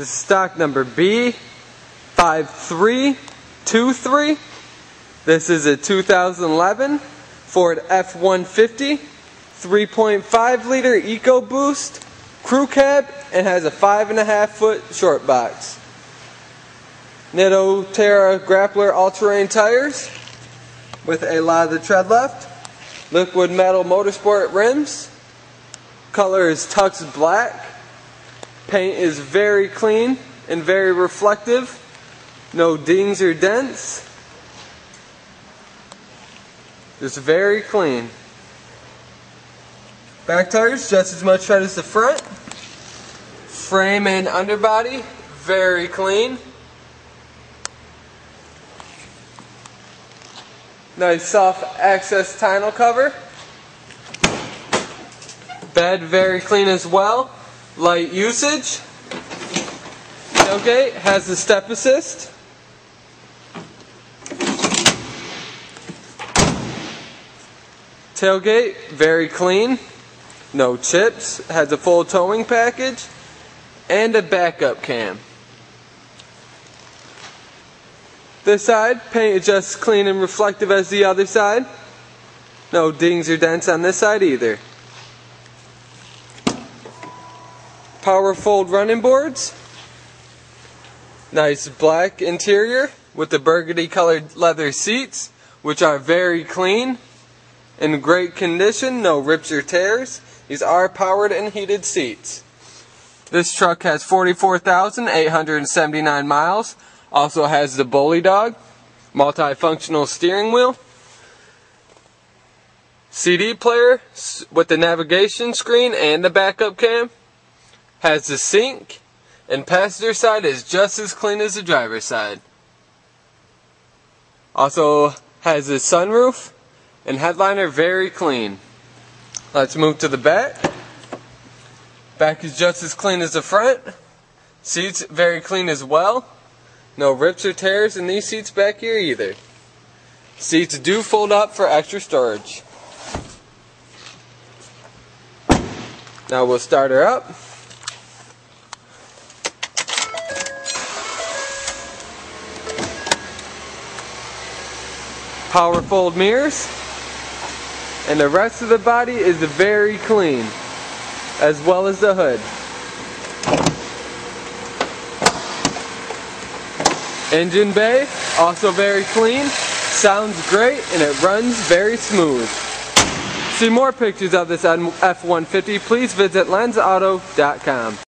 This is stock number B5323. This is a 2011 Ford F-150, 3.5-liter EcoBoost, crew cab, and has a 5.5-foot short box. Nitto Terra Grappler all-terrain tires with a lot of the tread left. Liquid metal motorsport rims. Color is tux black. Paint is very clean and very reflective. No dings or dents. It's very clean. Back tires, just as much tread as the front. Frame and underbody, very clean. Nice soft access tonneau cover. Bed very clean as well. Light usage. Tailgate has the step assist. Tailgate, very clean. No chips. Has a full towing package and a backup cam. This side, paint is just clean and reflective as the other side. No dings or dents on this side either. Power fold running boards. Nice black interior with the burgundy colored leather seats, which are very clean, in great condition, no rips or tears. These are powered and heated seats. This truck has 44,879 miles. Also has the Bully Dog, multi-functional steering wheel, CD player with the navigation screen and the backup cam, has the sink, and passenger side is just as clean as the driver's side. Also has the sunroof and headliner, very clean. Let's move to the back. Back is just as clean as the front. Seats very clean as well. No rips or tears in these seats back here either. Seats do fold up for extra storage. Now we'll start her up. Power fold mirrors. And the rest of the body is very clean, as well as the hood. Engine bay, also very clean, sounds great, and it runs very smooth. To see more pictures of this F-150, please visit LensAuto.com.